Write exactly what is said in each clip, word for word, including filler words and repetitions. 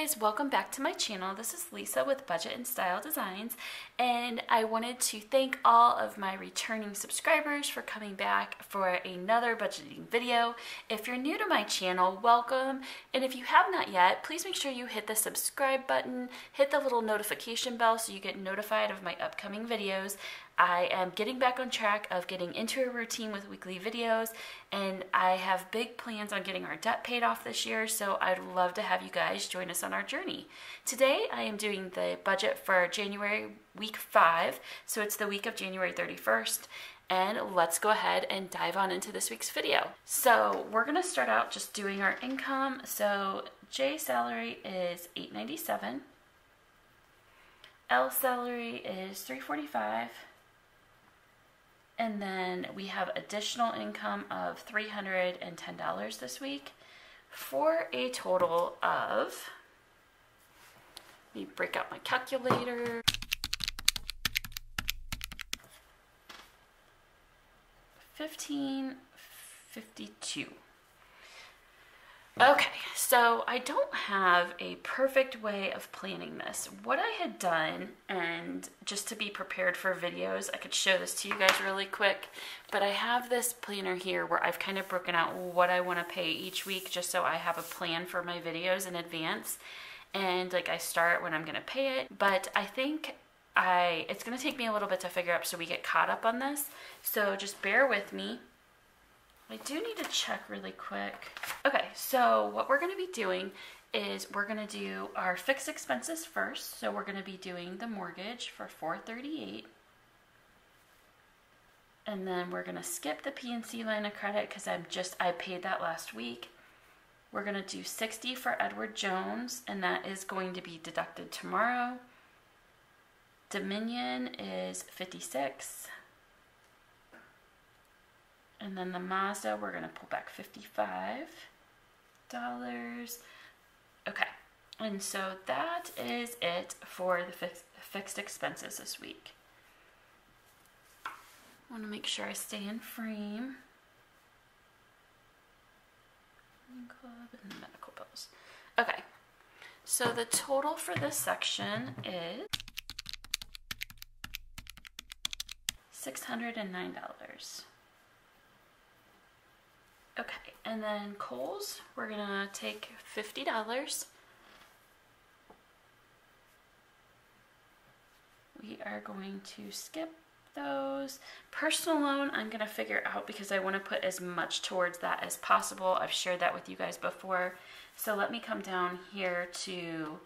guys, welcome back to my channel. This is Lisa with Budget and Style Designs, and I wanted to thank all of my returning subscribers for coming back for another budgeting video. If you're new to my channel, welcome, and if you have not yet, please make sure you hit the subscribe button, hit the little notification bell so you get notified of my upcoming videos. I am getting back on track of getting into a routine with weekly videos, and I have big plans on getting our debt paid off this year, so I'd love to have you guys join us on our journey. Today I am doing the budget for January week five, so it's the week of January thirty-first, and let's go ahead and dive on into this week's video. So we're gonna start out just doing our income. So J's salary is eight ninety-seven, L's salary is three forty-five, and then we have additional income of three hundred ten dollars this week for a total of, let me break out my calculator, fifteen fifty-two. Okay, so I don't have a perfect way of planning this. What I had done, and just to be prepared for videos, I could show this to you guys really quick, but I have this planner here where I've kind of broken out what I want to pay each week just so I have a plan for my videos in advance, and like I start when I'm going to pay it, but I think I it's going to take me a little bit to figure out so we get caught up on this, so just bear with me. I do need to check really quick. Okay, so what we're gonna be doing is we're gonna do our fixed expenses first. So we're gonna be doing the mortgage for four thirty-eight. And then we're gonna skip the P N C line of credit because I'm just, I paid that last week. We're gonna do sixty for Edward Jones, and that is going to be deducted tomorrow. Dominion is fifty-six. And then the Mazda, we're gonna pull back fifty-five dollars. Okay, and so that is it for the fix, fixed expenses this week. I wanna make sure I stay in frame. Lending Club and the medical bills. Okay, so the total for this section is six hundred nine dollars. Okay, and then Kohl's, we're gonna take fifty dollars. We are going to skip those. Personal loan, I'm gonna figure out because I wanna put as much towards that as possible. I've shared that with you guys before. So let me come down here to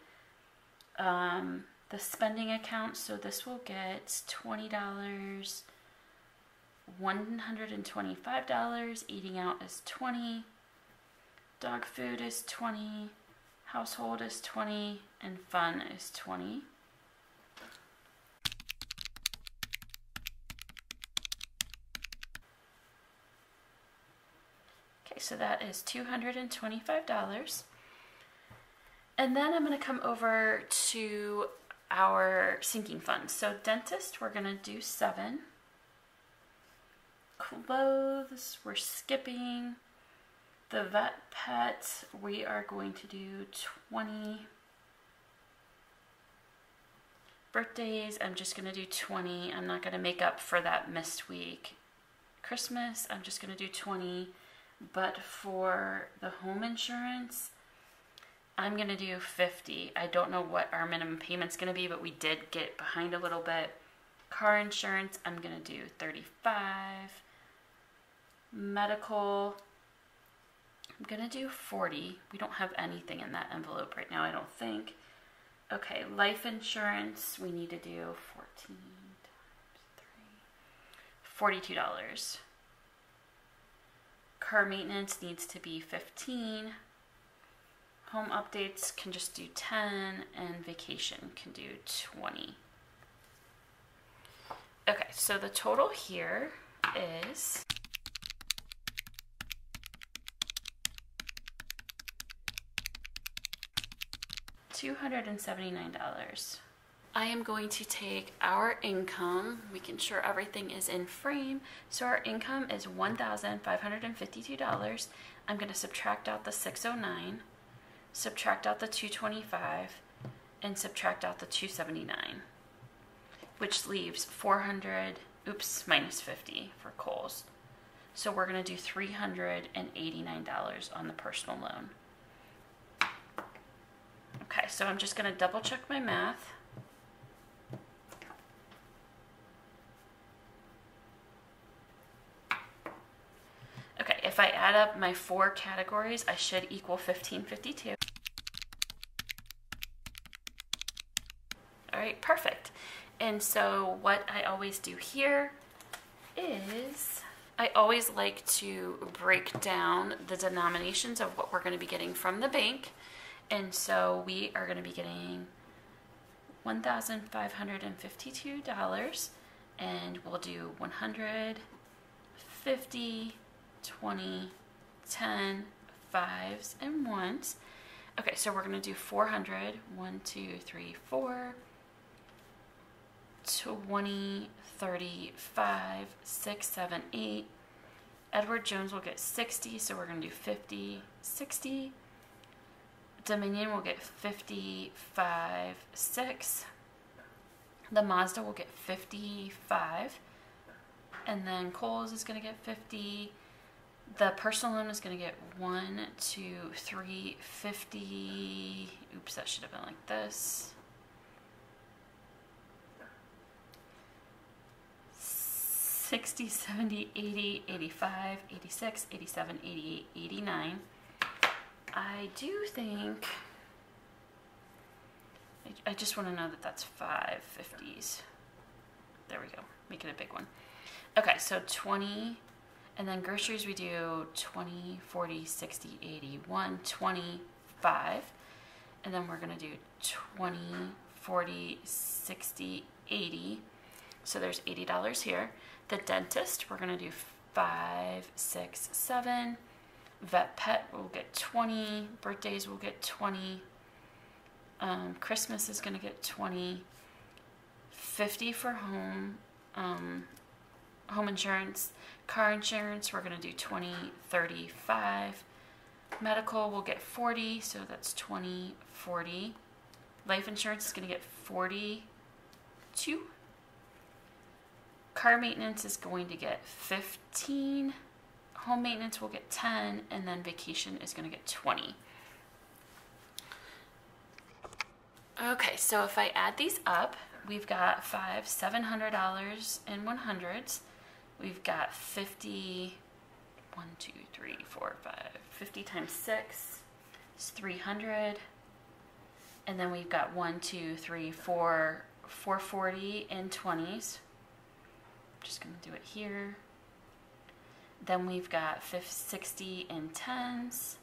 um, the spending account. So this will get twenty dollars. one hundred twenty-five dollars, eating out is twenty dollars, dog food is twenty dollars, household is twenty dollars, and fun is twenty dollars. Okay, so that is two hundred twenty-five dollars. And then I'm going to come over to our sinking funds. So dentist, we're going to do seven. Clothes, we're skipping. The vet pet, we are going to do twenty. Birthdays, I'm just going to do twenty. I'm not going to make up for that missed week. Christmas, I'm just going to do twenty. But for the home insurance, I'm going to do fifty. I don't know what our minimum payment's going to be, but we did get behind a little bit. Car insurance, I'm going to do thirty-five. Medical, I'm gonna do forty. We don't have anything in that envelope right now, I don't think. Okay, life insurance, we need to do fourteen times three, forty-two dollars. Car maintenance needs to be fifteen. Home updates can just do ten, and vacation can do twenty. Okay, so the total here is two hundred seventy-nine dollars. I am going to take our income, making sure everything is in frame. So our income is one thousand five hundred fifty-two dollars. I'm going to subtract out the six oh nine. subtract out the two twenty-five, and subtract out the two seventy-nine, which leaves four hundred, oops, minus fifty for Kohl's. So we're going to do three hundred eighty-nine dollars on the personal loan. Okay, so I'm just going to double check my math. Okay, if I add up my four categories, I should equal fifteen fifty-two. All right, perfect. And so what I always do here is I always like to break down the denominations of what we're going to be getting from the bank. And so we are going to be getting one thousand five hundred fifty-two dollars, and we'll do one hundred, fifty, twenty, ten, fives, and ones. Okay, so we're going to do four hundred, one, two, three, four, twenty, thirty, five, six, seven, eight. Edward Jones will get sixty, so we're going to do fifty, sixty. Dominion will get fifty-five, six. The Mazda will get fifty-five. And then Kohl's is going to get fifty. The personal loan is going to get one, two, three, fifty. Oops, that should have been like this. sixty, seventy, eighty, eighty-five, eighty-six, eighty-seven, eighty-eight, eighty-nine. I do think, I just want to know that that's five fifties. There we go, make it a big one. Okay, so twenty, and then groceries we do twenty, forty, sixty, eighty, one twenty-five, and then we're going to do twenty, forty, sixty, eighty, so there's eighty dollars here. The dentist, we're going to do five, six, seven. Vet pet will get twenty, birthdays will get twenty, um, Christmas is going to get twenty, fifty for home, um, home insurance, car insurance, we're going to do twenty, thirty-five, medical will get forty, so that's twenty, forty, life insurance is going to get forty-two, car maintenance is going to get fifteen, home maintenance will get ten, and then vacation is going to get twenty. Okay, so if I add these up, we've got five, seven hundred dollars in one hundreds. We've got fifty, one, two, three, four, five, fifty times six is three hundred. And then we've got one, two, three, four, four forty in twenties. I'm just gonna do it here. Then we've got sixty in tens,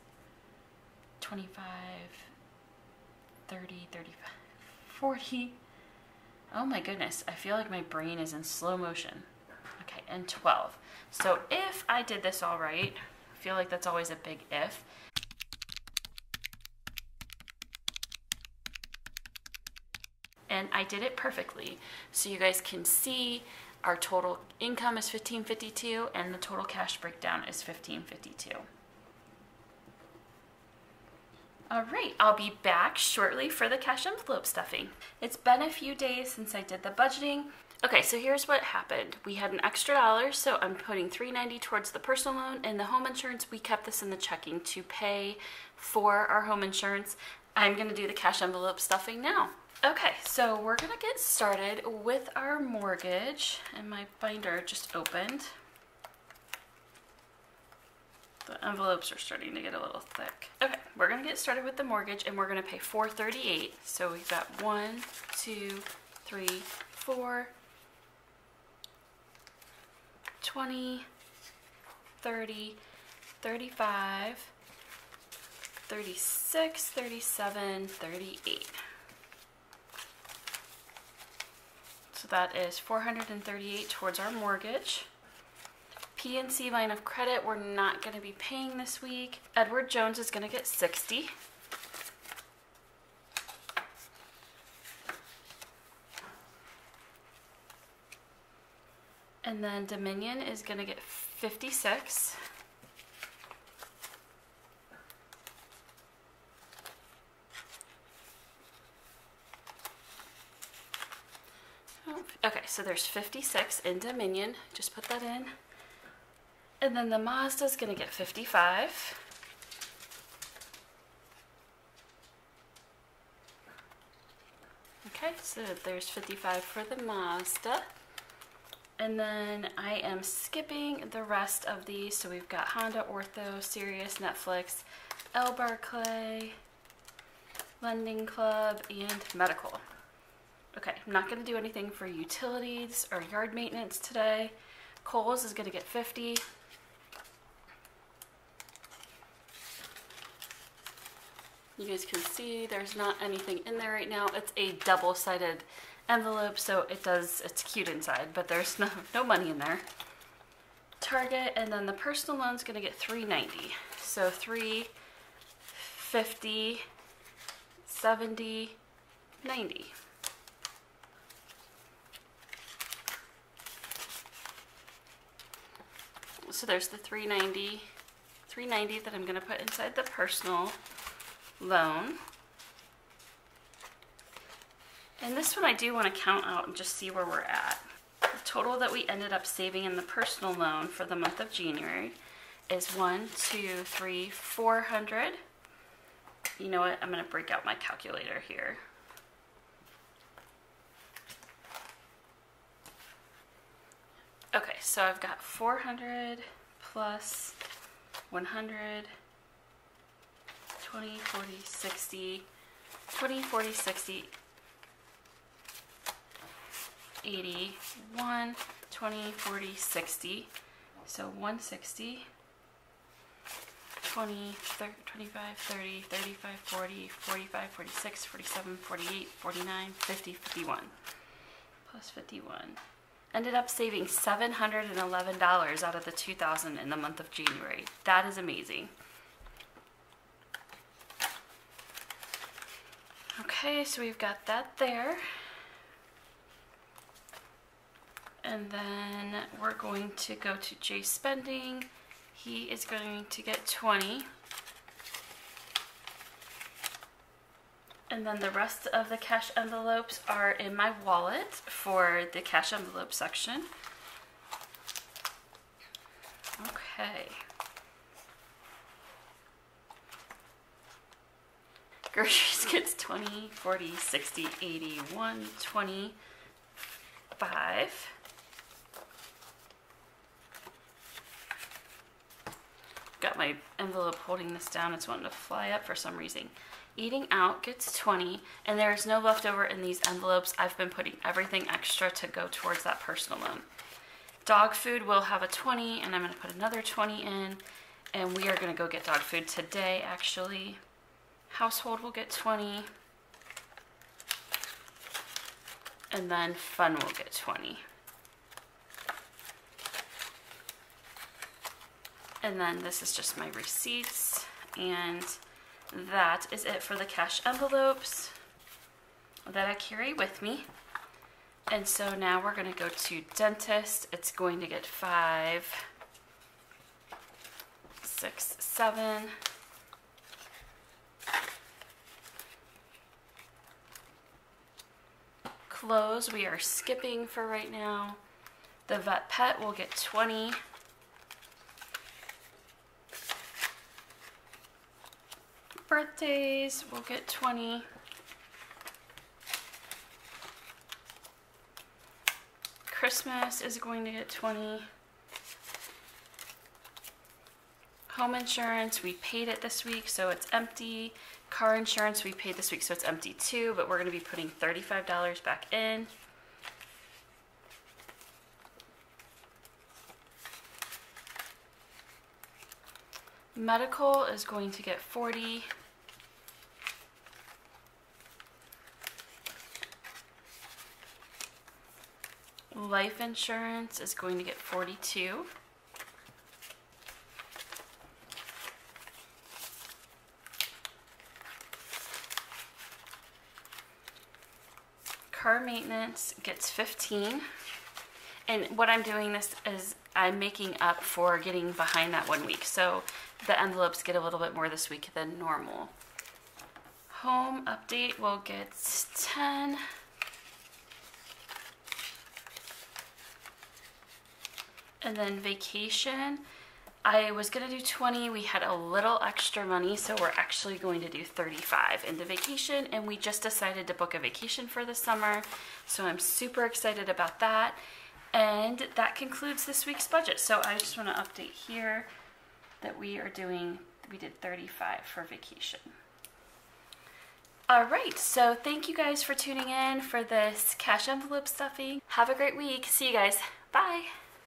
twenty-five, thirty, thirty-five, forty. Oh my goodness, I feel like my brain is in slow motion. Okay, and twelve. So if I did this all right, I feel like that's always a big if. And I did it perfectly. So you guys can see our total income is fifteen fifty-two and the total cash breakdown is fifteen fifty-two. All right, I'll be back shortly for the cash envelope stuffing. It's been a few days since I did the budgeting. Okay, so here's what happened. We had an extra dollar, so I'm putting three ninety towards the personal loan and the home insurance. We kept this in the checking to pay for our home insurance. I'm gonna do the cash envelope stuffing now. Okay, so we're gonna get started with our mortgage, and my binder just opened. The envelopes are starting to get a little thick. Okay, we're gonna get started with the mortgage, and we're gonna pay four thirty-eight. So we've got one, two, three, four, twenty, thirty, thirty-five, thirty-six, thirty-seven, thirty-eight. So that is four hundred thirty-eight dollars towards our mortgage. P N C line of credit, we're not going to be paying this week. Edward Jones is going to get sixty dollars. And then Dominion is going to get fifty-six dollars. Okay, so there's fifty-six in Dominion. Just put that in. And then the Mazda's gonna get fifty-five. Okay, so there's fifty-five for the Mazda. And then I am skipping the rest of these. So we've got Honda, Ortho, Sirius, Netflix, L Barclay, Lending Club, and Medical. Okay, I'm not going to do anything for utilities or yard maintenance today. Kohl's is going to get fifty. You guys can see there's not anything in there right now. It's a double-sided envelope, so it does, it's cute inside, but there's no, no money in there. Target, and then the personal loan's going to get three ninety. So three, fifty, seventy, ninety. So there's the three ninety, three ninety that I'm going to put inside the personal loan. And this one I do want to count out and just see where we're at. The total that we ended up saving in the personal loan for the month of January is one, two, three, four hundred. You know what? I'm going to break out my calculator here. Okay, so I've got four hundred plus one hundred, twenty, forty, sixty, twenty, forty, sixty, eighty, one, twenty, forty, sixty, so one sixty, twenty, thirty, twenty-five, thirty, thirty-five, forty, forty-five, forty-six, forty-seven, forty-eight, forty-nine, fifty, fifty-one, plus fifty-one. Ended up saving seven hundred eleven dollars out of the two thousand dollars in the month of January. That is amazing. Okay, so we've got that there. And then we're going to go to Jay Spending. He is going to get twenty. And then the rest of the cash envelopes are in my wallet for the cash envelope section. Okay. Groceries gets twenty, forty, sixty, eighty, one, twenty-five. Got my envelope holding this down. It's wanting to fly up for some reason. Eating out gets twenty, and there is no leftover in these envelopes. I've been putting everything extra to go towards that personal loan. Dog food will have a twenty, and I'm going to put another twenty in, and we are going to go get dog food today, actually. Household will get twenty, and then fun will get twenty. And then this is just my receipts, and that is it for the cash envelopes that I carry with me. And so now we're going to go to dentist. It's going to get five, six, seven. Clothes we are skipping for right now. The vet pet will get twenty. Birthdays, we'll get twenty. Christmas is going to get twenty. Home insurance, we paid it this week, so it's empty. Car insurance, we paid this week, so it's empty too, but we're going to be putting thirty-five dollars back in. Medical is going to get forty. Life insurance is going to get forty-two. Car maintenance gets fifteen. And what I'm doing this is I'm making up for getting behind that one week. So the envelopes get a little bit more this week than normal. Home update will get ten. And then vacation, I was gonna do twenty. We had a little extra money, so we're actually going to do thirty-five into vacation, and we just decided to book a vacation for the summer, so I'm super excited about that. And that concludes this week's budget. So I just want to update here that we are doing, we did thirty-five for vacation. All right, so thank you guys for tuning in for this cash envelope stuffing. Have a great week. See you guys. Bye.